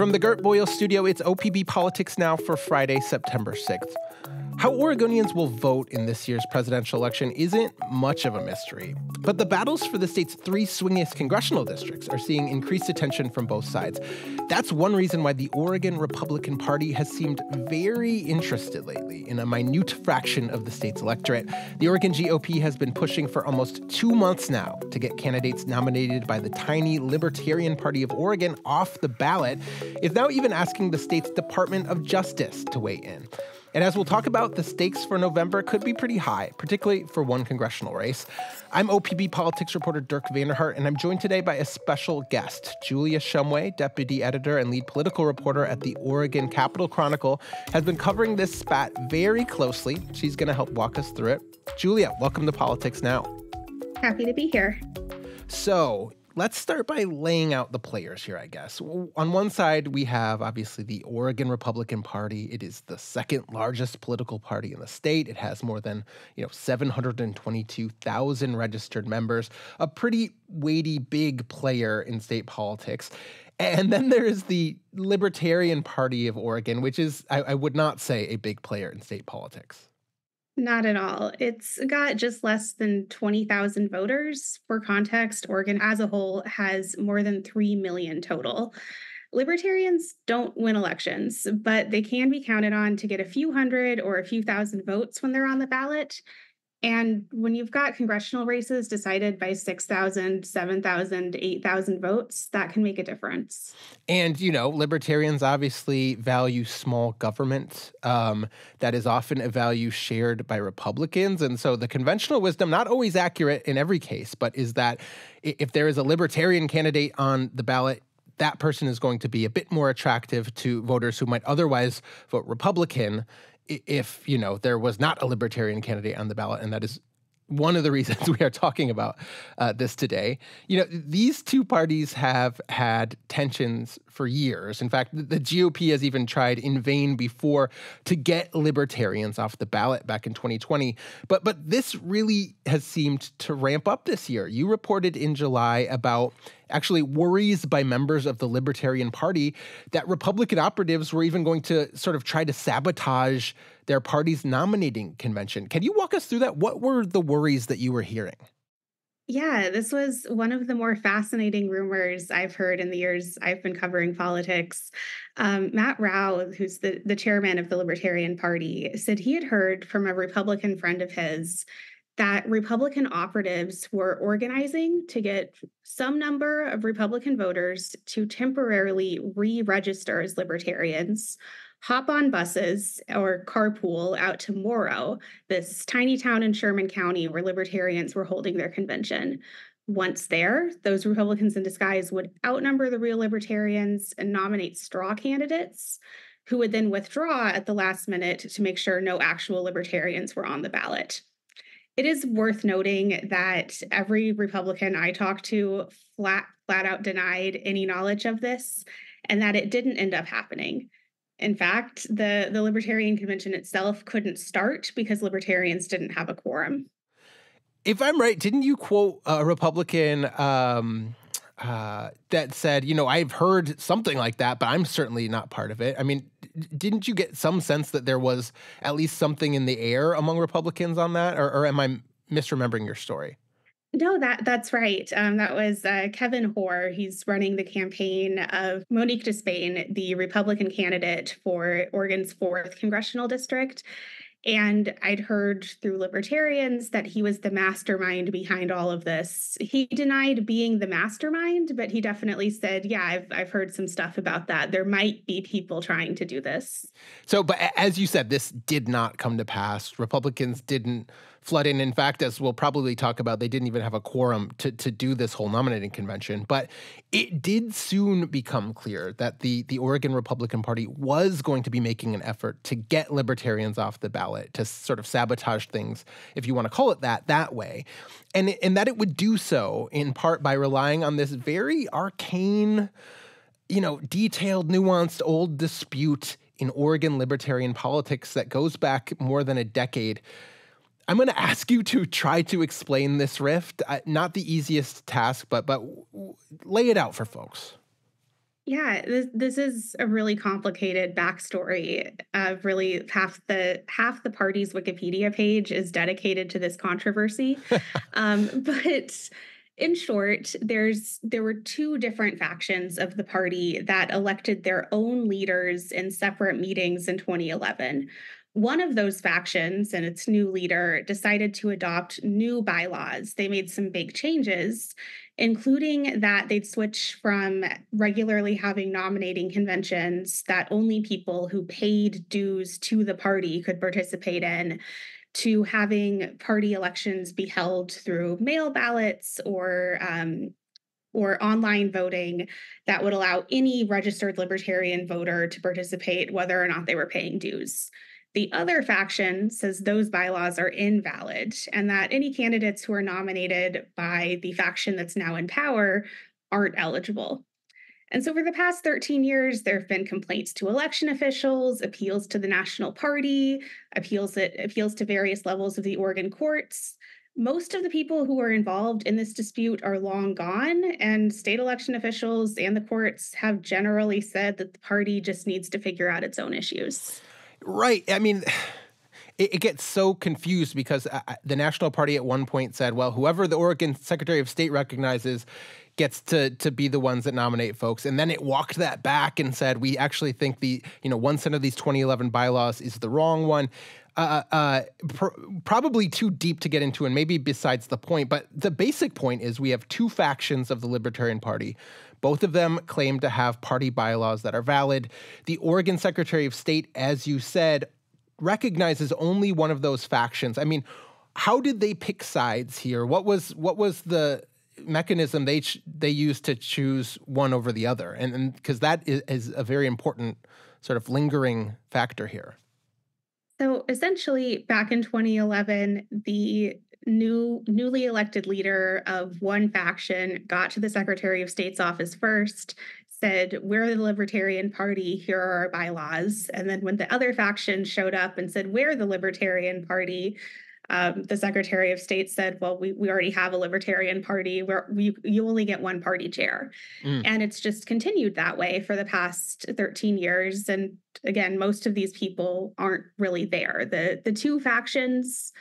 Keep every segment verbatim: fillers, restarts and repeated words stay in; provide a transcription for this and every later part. From the Gert Boyle studio, it's O P B Politics Now for Friday, September sixth. How Oregonians will vote in this year's presidential election isn't much of a mystery, but the battles for the state's three swingiest congressional districts are seeing increased attention from both sides. That's one reason why the Oregon Republican Party has seemed very interested lately in a minute fraction of the state's electorate. The Oregon G O P has been pushing for almost two months now to get candidates nominated by the tiny Libertarian Party of Oregon off the ballot. It's now even asking the state's Department of Justice to weigh in. And as we'll talk about, the stakes for November could be pretty high, particularly for one congressional race. I'm O P B politics reporter Dirk Vanderhart, and I'm joined today by a special guest. Julia Shumway, deputy editor and lead political reporter at the Oregon Capital Chronicle, has been covering this spat very closely. She's going to help walk us through it. Julia, welcome to Politics Now. Happy to be here. So let's start by laying out the players here, I guess. On one side, we have, obviously, the Oregon Republican Party. It is the second largest political party in the state. It has more than, you know, seven hundred twenty-two thousand registered members, a pretty weighty, big player in state politics. And then there is the Libertarian Party of Oregon, which is, I, I would not say, a big player in state politics. Not at all. It's got just less than twenty thousand voters. For context, Oregon as a whole has more than three million total. Libertarians don't win elections, but they can be counted on to get a few hundred or a few thousand votes when they're on the ballot. And when you've got congressional races decided by six thousand, seven thousand, eight thousand votes, that can make a difference. And, you know, libertarians obviously value small government. Um, that is often a value shared by Republicans. And so the conventional wisdom, not always accurate in every case, but is that if there is a libertarian candidate on the ballot, that person is going to be a bit more attractive to voters who might otherwise vote Republican if, you know, there was not a libertarian candidate on the ballot. And that is one of the reasons we are talking about uh, this today. You know, these two parties have had tensions for years. In fact, the G O P has even tried in vain before to get libertarians off the ballot back in twenty twenty. But, but this really has seemed to ramp up this year. You reported in July about actually worries by members of the Libertarian Party that Republican operatives were even going to sort of try to sabotage their party's nominating convention. Can you walk us through that? What were the worries that you were hearing? Yeah, this was one of the more fascinating rumors I've heard in the years I've been covering politics. Um, Matt Rau, who's the, the chairman of the Libertarian Party, said he had heard from a Republican friend of his that Republican operatives were organizing to get some number of Republican voters to temporarily re-register as libertarians, hop on buses or carpool out to Morrow, this tiny town in Sherman County where libertarians were holding their convention. Once there, those Republicans in disguise would outnumber the real libertarians and nominate straw candidates who would then withdraw at the last minute to make sure no actual libertarians were on the ballot. It is worth noting that every Republican I talked to flat, flat out denied any knowledge of this and that it didn't end up happening. In fact, the, the Libertarian Convention itself couldn't start because libertarians didn't have a quorum. If I'm right, didn't you quote a Republican um, uh, that said, you know, I've heard something like that, but I'm certainly not part of it? I mean, didn't you get some sense that there was at least something in the air among Republicans on that? Or, or am I misremembering your story? No, that that's right. Um, that was uh, Kevin Hoare. He's running the campaign of Monique Despain, the Republican candidate for Oregon's fourth congressional district. And I'd heard through libertarians that he was the mastermind behind all of this. He denied being the mastermind, but he definitely said, yeah, I've, I've heard some stuff about that. There might be people trying to do this. So, but as you said, this did not come to pass. Republicans didn't flood in. In fact, as we'll probably talk about, they didn't even have a quorum to, to do this whole nominating convention. But it did soon become clear that the, the Oregon Republican Party was going to be making an effort to get libertarians off the ballot, to sort of sabotage things, if you want to call it that, that way. And, and that it would do so in part by relying on this very arcane, you know, detailed, nuanced, old dispute in Oregon libertarian politics that goes back more than a decade. I'm going to ask you to try to explain this rift. Uh, not the easiest task, but but lay it out for folks. Yeah, this this is a really complicated backstory of really half the half the party's Wikipedia page is dedicated to this controversy. um, but in short, there's there were two different factions of the party that elected their own leaders in separate meetings in twenty eleven. One of those factions and its new leader decided to adopt new bylaws. They made some big changes, including that they'd switch from regularly having nominating conventions that only people who paid dues to the party could participate in, to having party elections be held through mail ballots or um, or online voting that would allow any registered libertarian voter to participate, whether or not they were paying dues. The other faction says those bylaws are invalid and that any candidates who are nominated by the faction that's now in power aren't eligible. And so for the past thirteen years, there have been complaints to election officials, appeals to the national party, appeals, at, appeals to various levels of the Oregon courts. Most of the people who are involved in this dispute are long gone, and state election officials and the courts have generally said that the party just needs to figure out its own issues. Right. I mean, it, it gets so confused because uh, the National Party at one point said, well, whoever the Oregon Secretary of State recognizes gets to to be the ones that nominate folks. And then it walked that back and said, we actually think the, you know, one set of these twenty eleven bylaws is the wrong one. Uh, uh, pr probably too deep to get into and maybe besides the point. But the basic point is we have two factions of the Libertarian Party. Both of them claim to have party bylaws that are valid. The Oregon Secretary of State, as you said, recognizes only one of those factions. I mean, how did they pick sides here? What was what was the mechanism they ch they used to choose one over the other? And because that is, is a very important sort of lingering factor here. So essentially, back in twenty eleven, the new newly elected leader of one faction got to the Secretary of State's office first, said, we're the Libertarian Party, here are our bylaws. And then when the other faction showed up and said, we're the Libertarian Party, um, the Secretary of State said, well, we, we already have a Libertarian Party. We're, we, you only get one party chair. Mm. And it's just continued that way for the past thirteen years. And again, most of these people aren't really there. The, the two factions...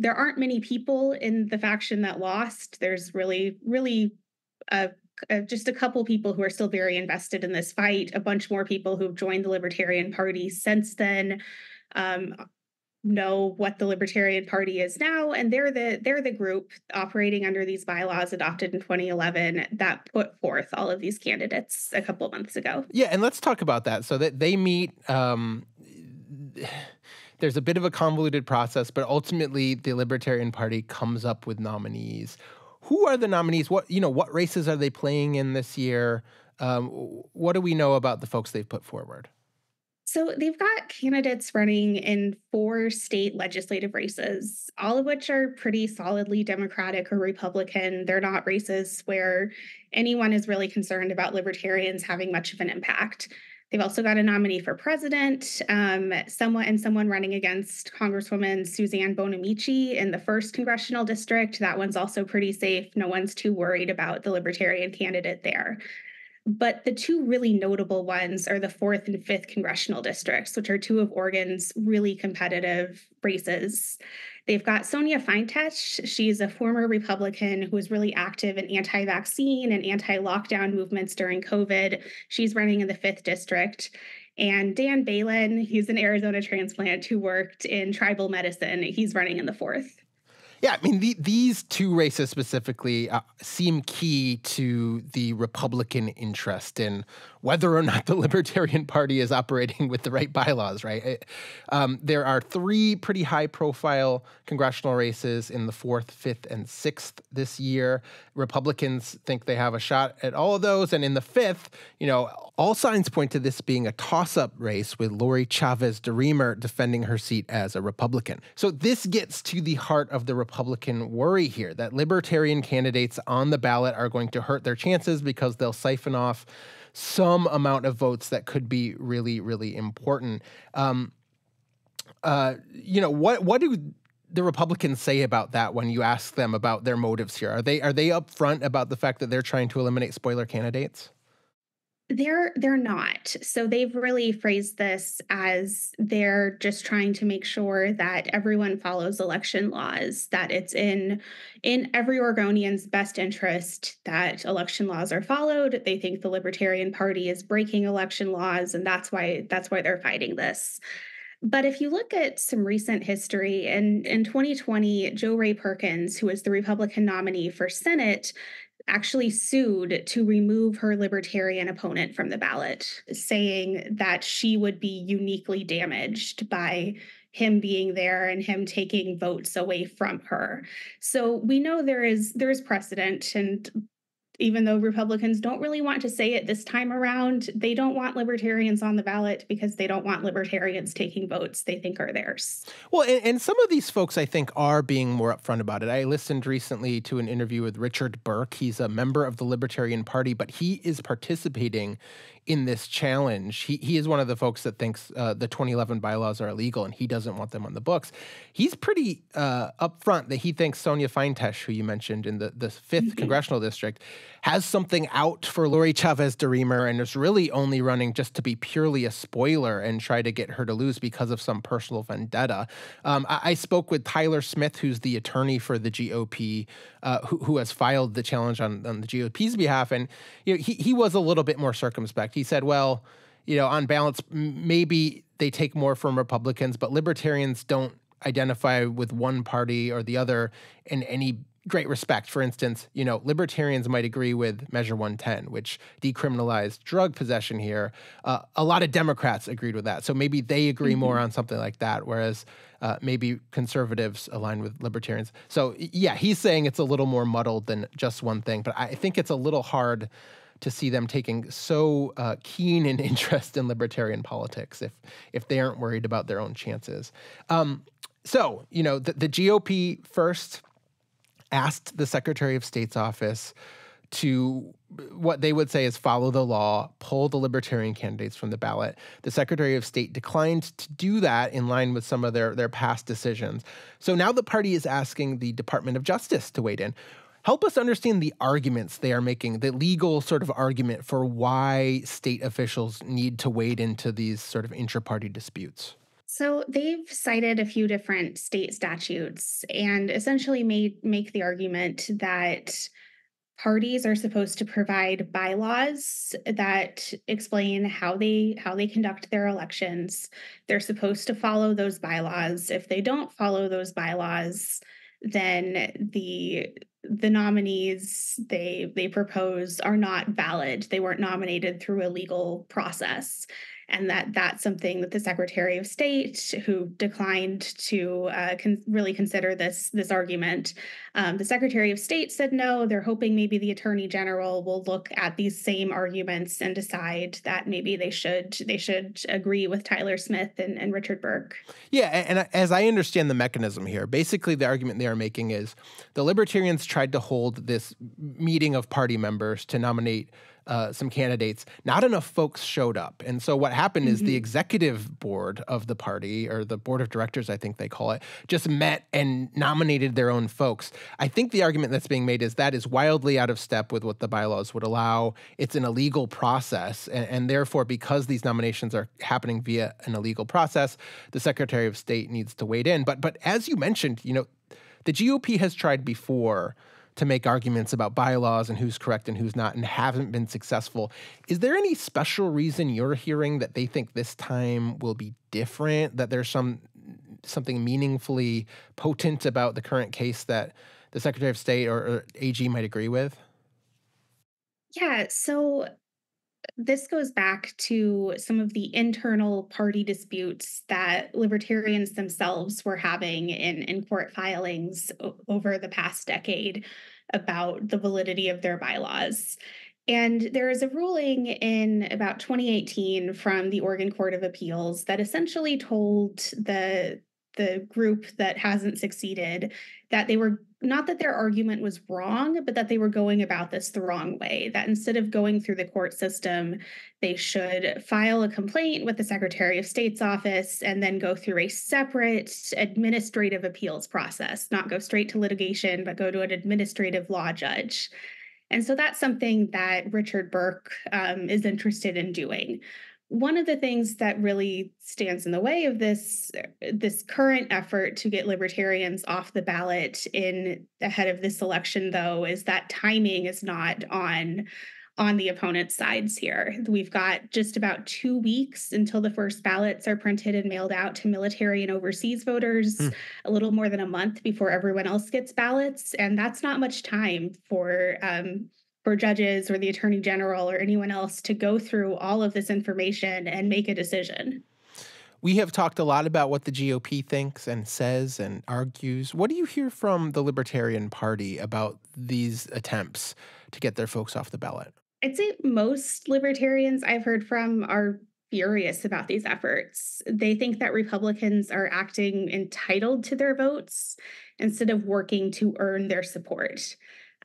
There aren't many people in the faction that lost. There's really, really uh, uh, just a couple people who are still very invested in this fight, a bunch more people who've joined the Libertarian Party since then, um, know what the Libertarian Party is now. And they're the, they're the group operating under these bylaws adopted in twenty eleven that put forth all of these candidates a couple of months ago. Yeah, and let's talk about that. So that they meet... Um... There's a bit of a convoluted process, but ultimately the Libertarian Party comes up with nominees. Who are the nominees? What, you know, what races are they playing in this year? Um, what do we know about the folks they've put forward? So they've got candidates running in four state legislative races, all of which are pretty solidly Democratic or Republican. They're not races where anyone is really concerned about libertarians having much of an impact. They've also got a nominee for president, um, someone and someone running against Congresswoman Suzanne Bonamici in the first congressional district. That one's also pretty safe. No one's too worried about the Libertarian candidate there. But the two really notable ones are the fourth and fifth congressional districts, which are two of Oregon's really competitive races. They've got Sonia Fintech. She's a former Republican who was really active in anti-vaccine and anti-lockdown movements during COVID. She's running in the fifth district. And Dan Balin, he's an Arizona transplant who worked in tribal medicine. He's running in the fourth. Yeah, I mean, the, these two races specifically uh, seem key to the Republican interest in whether or not the Libertarian Party is operating with the right bylaws, right? It, um, there are three pretty high-profile congressional races in the fourth, fifth, and sixth this year. Republicans think they have a shot at all of those. And in the fifth, you know, all signs point to this being a toss-up race with Lori Chavez-DeRemer defending her seat as a Republican. So this gets to the heart of the Republican worry here, that Libertarian candidates on the ballot are going to hurt their chances because they'll siphon off some amount of votes that could be really, really important. Um, uh, you know, what what do the Republicans say about that when you ask them about their motives here? Are they are they upfront about the fact that they're trying to eliminate spoiler candidates? They're they're not. So they've really phrased this as they're just trying to make sure that everyone follows election laws, that it's in in every Oregonian's best interest that election laws are followed. They think the Libertarian Party is breaking election laws, and that's why that's why they're fighting this. But if you look at some recent history, and in twenty twenty, Joe Ray Perkins, who was the Republican nominee for Senate, actually sued to remove her Libertarian opponent from the ballot, saying that she would be uniquely damaged by him being there and him taking votes away from her. So we know there is there is precedent, and even though Republicans don't really want to say it this time around, they don't want Libertarians on the ballot because they don't want Libertarians taking votes they think are theirs. Well, and, and some of these folks, I think, are being more upfront about it. I listened recently to an interview with Richard Burke. He's a member of the Libertarian Party, but he is participating in this challenge. He, he is one of the folks that thinks uh, the twenty eleven bylaws are illegal, and he doesn't want them on the books. He's pretty uh, upfront that he thinks Sonia Fintech, who you mentioned in the, the fifth mm-hmm. congressional district, has something out for Lori Chavez-DeRemer and is really only running just to be purely a spoiler and try to get her to lose because of some personal vendetta. Um, I, I spoke with Tyler Smith, who's the attorney for the G O P, uh, who, who has filed the challenge on, on the G O P's behalf, and you know, he, he was a little bit more circumspect. He said, well, you know, on balance, maybe they take more from Republicans, but Libertarians don't identify with one party or the other in any great respect. For instance, you know, Libertarians might agree with Measure one ten, which decriminalized drug possession here. Uh, a lot of Democrats agreed with that. So maybe they agree mm-hmm. more on something like that, whereas uh, maybe conservatives align with Libertarians. So yeah, he's saying it's a little more muddled than just one thing, but I think it's a little hard to see them taking so uh, keen an interest in Libertarian politics if if they aren't worried about their own chances. Um, so, you know, the, the G O P first asked the Secretary of State's office to what they would say is follow the law, pull the Libertarian candidates from the ballot. The Secretary of State declined to do that in line with some of their, their past decisions. So now the party is asking the Department of Justice to weigh in. Help us understand the arguments they are making, the legal sort of argument for why state officials need to wade into these sort of intra-party disputes. So they've cited a few different state statutes and essentially made make the argument that parties are supposed to provide bylaws that explain how they how they conduct their elections. They're supposed to follow those bylaws. If they don't follow those bylaws, then the the nominees they they propose are not valid. They weren't nominated through a legal process. And that that's something that the Secretary of State, who declined to uh, con- really consider this, this argument, um, the Secretary of State said no. They're hoping maybe the Attorney General will look at these same arguments and decide that maybe they should they should agree with Tyler Smith and, and Richard Burke. Yeah, and, and as I understand the mechanism here, basically the argument they are making is the Libertarians tried to hold this meeting of party members to nominate Uh, some candidates. Not enough folks showed up. And so what happened mm-hmm. is the executive board of the party, or the board of directors, I think they call it, just met and nominated their own folks. I think the argument that's being made is that is wildly out of step with what the bylaws would allow. It's an illegal process. And, and therefore, because these nominations are happening via an illegal process, the Secretary of State needs to wade in. But, but as you mentioned, you know, the G O P has tried before to make arguments about bylaws and who's correct and who's not and haven't been successful. Is there any special reason you're hearing that they think this time will be different, that there's some something meaningfully potent about the current case that the Secretary of State or, or A G might agree with? Yeah, so this goes back to some of the internal party disputes that Libertarians themselves were having in, in court filings o- over the past decade about the validity of their bylaws. And there is a ruling in about twenty eighteen from the Oregon Court of Appeals that essentially told the, the group that hasn't succeeded that they were not that their argument was wrong, but that they were going about this the wrong way, that instead of going through the court system, they should file a complaint with the Secretary of State's office and then go through a separate administrative appeals process, not go straight to litigation, but go to an administrative law judge. And so that's something that Richard Burke um, is interested in doing. One of the things that really stands in the way of this, this current effort to get libertarians off the ballot in ahead of this election, though, is that timing is not on, on the opponent's sides here. We've got just about two weeks until the first ballots are printed and mailed out to military and overseas voters, mm. a little more than a month before everyone else gets ballots. And that's not much time for um, for judges or the attorney general or anyone else to go through all of this information and make a decision. We have talked a lot about what the G O P thinks and says and argues. What do you hear from the Libertarian Party about these attempts to get their folks off the ballot? I'd say most libertarians I've heard from are furious about these efforts. They think that Republicans are acting entitled to their votes instead of working to earn their support.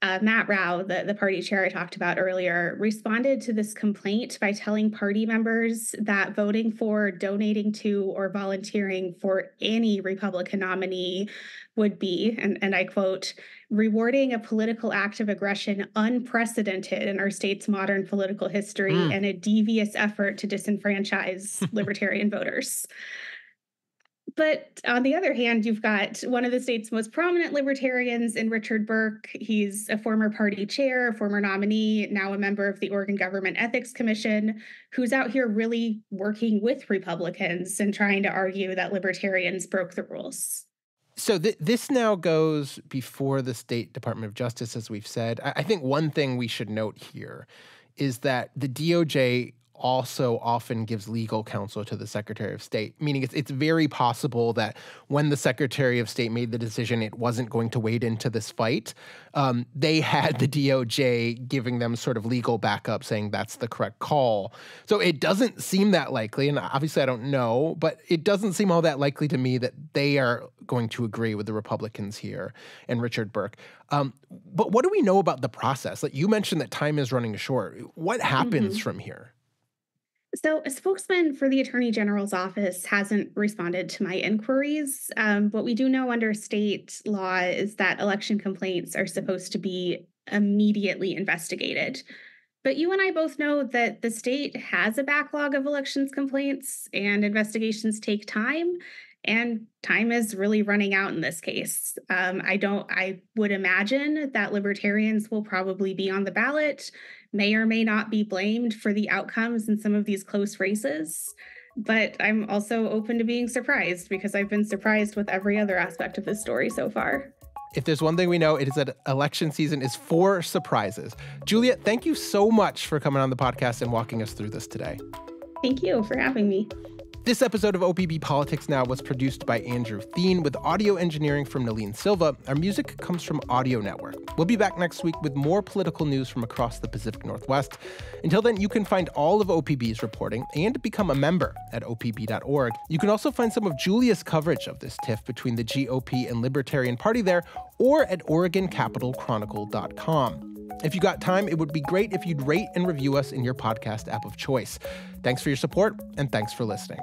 Uh, Matt Rau, the, the party chair I talked about earlier, responded to this complaint by telling party members that voting for, donating to, or volunteering for any Republican nominee would be, and, and I quote, rewarding a political act of aggression unprecedented in our state's modern political history mm. and a devious effort to disenfranchise libertarian voters. But on the other hand, you've got one of the state's most prominent libertarians in Richard Burke. He's a former party chair, former nominee, now a member of the Oregon Government Ethics Commission, who's out here really working with Republicans and trying to argue that libertarians broke the rules. So th this now goes before the State Department of Justice, as we've said. I, I think one thing we should note here is that the D O J also often gives legal counsel to the Secretary of State, meaning it's, it's very possible that when the Secretary of State made the decision, it wasn't going to wade into this fight. Um, they had the D O J giving them sort of legal backup saying that's the correct call. So it doesn't seem that likely, and obviously I don't know, but it doesn't seem all that likely to me that they are going to agree with the Republicans here and Richard Burke. Um, but what do we know about the process? Like you mentioned that time is running short. What happens mm-hmm. from here? So a spokesman for the Attorney General's office hasn't responded to my inquiries. Um, what we do know under state law is that election complaints are supposed to be immediately investigated. But you and I both know that the state has a backlog of elections complaints and investigations take time. And time is really running out in this case. Um, I don't, I would imagine that libertarians will probably be on the ballot, may or may not be blamed for the outcomes in some of these close races. But I'm also open to being surprised because I've been surprised with every other aspect of this story so far. If there's one thing we know, it is that election season is for surprises. Julia, thank you so much for coming on the podcast and walking us through this today. Thank you for having me. This episode of O P B Politics Now was produced by Andrew Theen with audio engineering from Nalene Silva. Our music comes from Audio Network. We'll be back next week with more political news from across the Pacific Northwest. Until then, you can find all of O P B's reporting and become a member at O P B dot org. You can also find some of Julia's coverage of this tiff between the G O P and Libertarian Party there or at Oregon Capital Chronicle dot com. If you got time, it would be great if you'd rate and review us in your podcast app of choice. Thanks for your support, and thanks for listening.